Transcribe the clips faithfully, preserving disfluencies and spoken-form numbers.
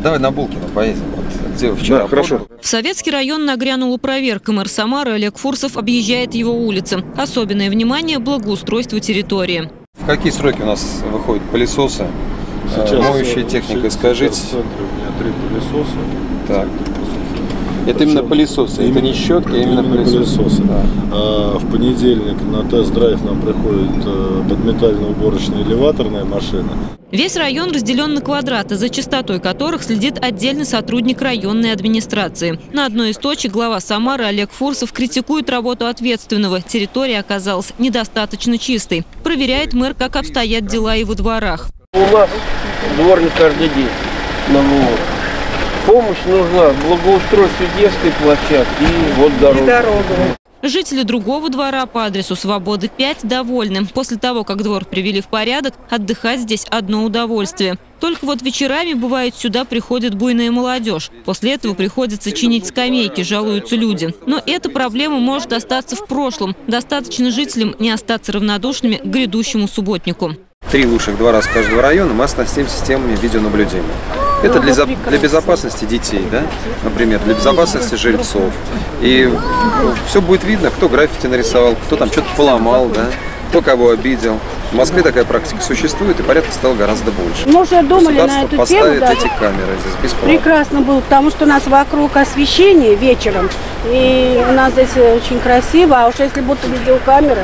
Давай на Булкина поедем. Вот, где вчера да, хорошо. В Советский район нагрянула проверка. Мэр Самары Олег Фурсов объезжает его улицы. Особенное внимание – благоустройству территории. В какие сроки у нас выходят пылесосы, сейчас, моющая техника? Сейчас, скажите. Сейчас в центре у меня три пылесоса. Так. Это Причем, именно пылесосы, это не щетки, а именно, именно пылесосы. пылесосы. Да. А в понедельник на тест-драйв нам приходит подметально-уборочная элеваторная машина. Весь район разделен на квадраты, за чистотой которых следит отдельный сотрудник районной администрации. На одной из точек глава Самары Олег Фурсов критикует работу ответственного. Территория оказалась недостаточно чистой. Проверяет мэр, как обстоят дела и во дворах. У нас дворник каждый день на МО. Помощь нужна в благоустройстве детской площадки и вот дорога. Жители другого двора по адресу Свободы пять довольны. После того, как двор привели в порядок, отдыхать здесь одно удовольствие. Только вот вечерами, бывает, сюда приходит буйная молодежь. После этого приходится чинить скамейки, жалуются люди. Но эта проблема может остаться в прошлом. Достаточно жителям не остаться равнодушными к грядущему субботнику. Три лучших двора с каждого района мы оснастим системами видеонаблюдения. Это для, для безопасности детей, да? Например, для безопасности жильцов. И все будет видно, кто граффити нарисовал, кто там что-то поломал, да? Кто кого обидел. В Москве такая практика существует, и порядка стало гораздо больше. Мы уже думали на эту поставит тему, да? Эти камеры здесь бесплатно. Прекрасно было, потому что у нас вокруг освещение вечером, и у нас здесь очень красиво, а уж если будут видеокамеры,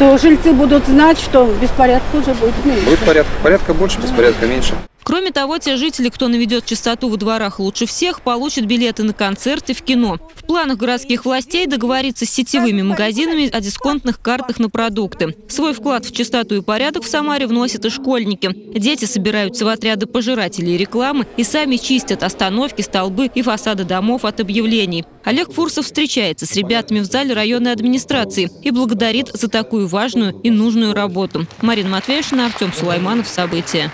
то жильцы будут знать, что беспорядка уже будет меньше. Будет порядка. Порядка больше, беспорядка меньше. Кроме того, те жители, кто наведет чистоту во дворах лучше всех, получат билеты на концерты, в кино. В планах городских властей договориться с сетевыми магазинами о дисконтных картах на продукты. Свой вклад в чистоту и порядок в Самаре вносят и школьники. Дети собираются в отряды пожирателей рекламы и сами чистят остановки, столбы и фасады домов от объявлений. Олег Фурсов встречается с ребятами в зале районной администрации и благодарит за такую важную и нужную работу. Марина Матвеева, Артем Сулейманов, события.